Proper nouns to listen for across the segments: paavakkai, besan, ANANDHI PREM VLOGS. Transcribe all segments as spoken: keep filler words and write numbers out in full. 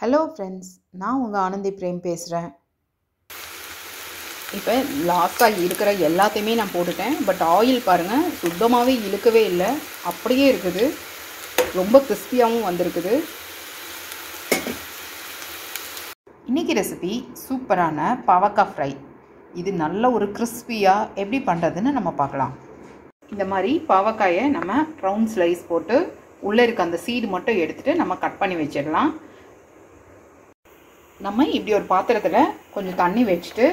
Hello friends ना उंगा आनंदी प्रेम पेसुरेन इप्पो लास्टा इरुक्र एल्लाथैयुमे ना पोट्टुटेन बट ऑयल पारुंगा सुत्तमावे इलुकवे इल्ल अप्पडिये इरुक्कुदु रोम्ब क्रिस्पियावुम वंदिरुक्कुदु। इन्नैक्कु रेसिपी सूपरान पावक्का फ्राई इदु नल्ला ओरु क्रिस्पिया एप्पडी पண்றதுன்னு நம்ம பார்க்கலாம்। இந்த மாதிரி பாவக்காயை நம்ம ரவுண்ட் ஸ்லைஸ் போட்டு உள்ள இருக்க அந்த சீட் மட்டும் எடுத்துட்டு நம்ம கட் பண்ணி வெச்சிரலாம்। நம்ம இப்படி ஒரு பாத்திரத்துல கொஞ்சம் தண்ணி வெச்சிட்டு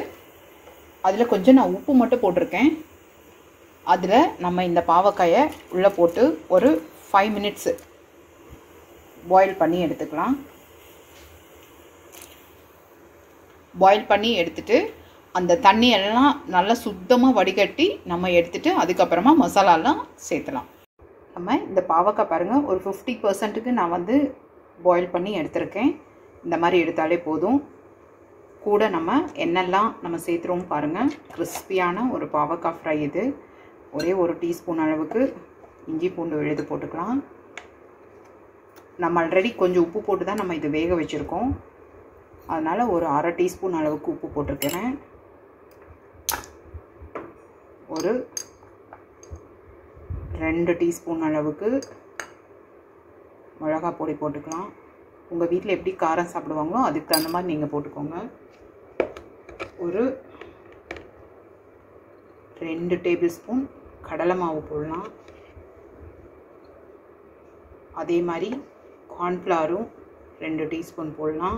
அதுல கொஞ்சம் நான் உப்பு மட்டும் போட்டுர்க்கேன்। அதுல நம்ம இந்த பாவக்காயை உள்ள போட்டு ஒரு ஐந்து मिनिट्स பாயில் பண்ணி எடுத்துக்கலாம்। பாயில் பண்ணி எடுத்துட்டு அந்த தண்ணி எல்லாம் நல்லா சுத்தமா வடிகட்டி நம்ம எடுத்துட்டு அதுக்கு அப்புறமா மசாலா எல்லாம் சேர்த்தலாம்। நம்ம இந்த பாவக்காய் பாருங்க ஒரு ஐம்பது சதவீதம் க்கு நான் வந்து பாயில் பண்ணி எடுத்துர்க்கேன்। இந்த மாதிரி எடுத்தாலே போதும்। கூட நம்ம என்னெல்லாம் நம்ம சேர்த்துறோம் பாருங்க। கிறிஸ்பியான ஒரு பாவக்காய் ஃப்ரை இது। ஒரே ஒரு டீஸ்பூன் அளவுக்கு இஞ்சி பூண்டு விழுது போட்டுக்கலாம்। நம்ம ஆல்ரெடி கொஞ்சம் உப்பு போட்டு தான் நம்ம இது வேக வச்சிருக்கோம், அதனால ஒரு அரை டீஸ்பூன் அளவுக்கு உப்பு போட்டுக்கிறேன்। ஒரு ரெண்டு டீஸ்பூன் அளவுக்கு மிளகாய் பொடி போட்டுக்கலாம்। உங்கள் வீட்டில் எப்படி காரம் சாப்பிடுவாங்களோ அதுக்கு தகுந்த மாதிரி நீங்கள் போட்டுக்கோங்க। ஒரு ரெண்டு டேபிள் ஸ்பூன் கடலை மாவு போடலாம்। அதே மாதிரி கார்ன்ஃப்ளவரும் ரெண்டு டீஸ்பூன் போடலாம்।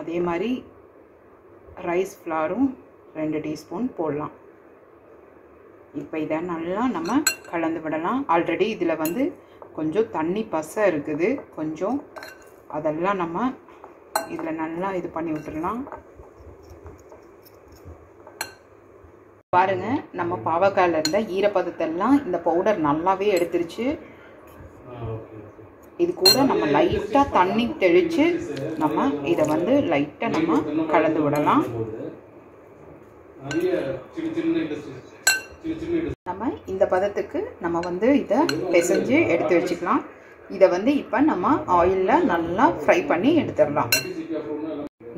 அதே மாதிரி ரைஸ் ஃப்ளவரும் ரெண்டு டீஸ்பூன் போடலாம்। இப்போ இதை நல்லா நம்ம கலந்து விடலாம்। ஆல்ரெடி இதில் வந்து கொஞ்சம் தண்ணி பசை இருக்குது, கொஞ்சம் அதெல்லாம் நம்ம இதில் நல்லா இது பண்ணி விட்டுடலாம்। பாருங்கள் நம்ம பாவக்காயில் இருந்த ஈரப்பதத்தெல்லாம் இந்த பவுடர் நல்லாவே எடுத்துருச்சு। இது கூட நம்ம லைட்டாக தண்ணி தெளித்து நம்ம இதை வந்து லைட்டாக நம்ம கலந்து விடலாம்। நம்ம இந்த பதத்துக்கு நம்ம வந்து இதை பிசைஞ்சு எடுத்து வச்சுக்கலாம்। இதை வந்து இப்போ நம்ம ஆயிலில் நல்லா ஃப்ரை பண்ணி எடுத்துடலாம்।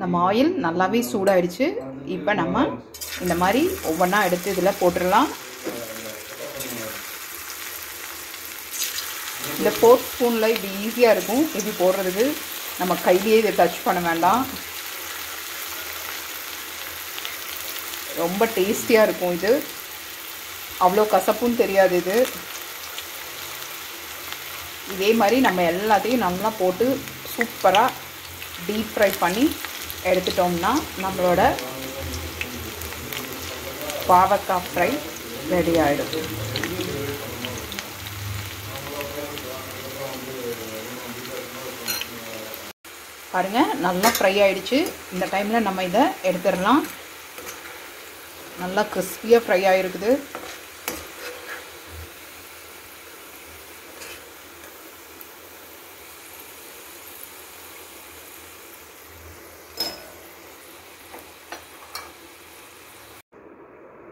நம்ம ஆயில் நல்லாவே சூடாயிடுச்சு। இப்போ நம்ம இந்த மாதிரி ஒவ்வொன்றா எடுத்து இதில் போட்டுடலாம்। இந்த ஃபோர்க் ஸ்பூனில் இது ஈஸியாக இருக்கும், இது போடுறதுக்கு நம்ம கையிலேயே இதை டச் பண்ண வேண்டாம்। ரொம்ப டேஸ்டியாக இருக்கும் இது, அவ்வளோ கசப்பும் தெரியாது இது। இதே மாதிரி நம்ம எல்லாத்தையும் நல்லா போட்டு சூப்பராக டீப் ஃப்ரை பண்ணி எடுத்துட்டோம்னா நம்மளோட பாவக்காய் ஃப்ரை ரெடி ஆகிடும்। பாருங்கள் நல்லா ஃப்ரை ஆகிடுச்சு। இந்த டைமில் நம்ம இதை எடுத்துடலாம்। நல்லா கிறிஸ்பியாக ஃப்ரை ஆகிருக்குது।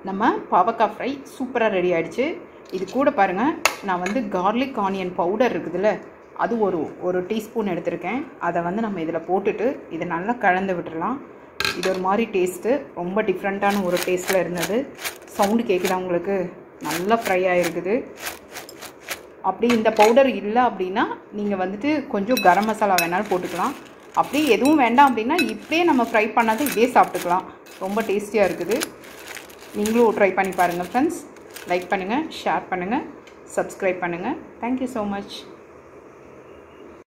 நம்ம பாவக்காய் ஃப்ரை சூப்பராக ரெடி ஆகிடுச்சு। இது கூட பாருங்கள் நான் வந்து கார்லிக் ஆனியன் பவுடர் இருக்குதுல்ல, அது ஒரு ஒரு டீஸ்பூன் எடுத்திருக்கேன்। அதை வந்து நம்ம இதில் போட்டுட்டு இதை நல்லா கலந்து விட்டுடலாம்। இது ஒரு மாதிரி டேஸ்ட்டு, ரொம்ப டிஃப்ரெண்ட்டான ஒரு டேஸ்ட்டில் இருந்தது। சவுண்டு கேட்குதா உங்களுக்கு? நல்லா ஃப்ரை ஆகிருக்குது। அப்படி இந்த பவுடர் இல்லை அப்படின்னா நீங்கள் வந்துட்டு கொஞ்சம் கரம் மசாலா வேணாலும் போட்டுக்கலாம்। அப்படி எதுவும் வேண்டாம் அப்படின்னா இப்படியே நம்ம ஃப்ரை பண்ணாது இதே சாப்பிட்டுக்கலாம்। ரொம்ப டேஸ்டியாக இருக்குது। நீங்களும் ட்ரை பண்ணி பாருங்கள் ஃப்ரெண்ட்ஸ்। லைக் பண்ணுங்கள், ஷேர் பண்ணுங்கள், சப்ஸ்கிரைப் பண்ணுங்கள்। Thank you so much.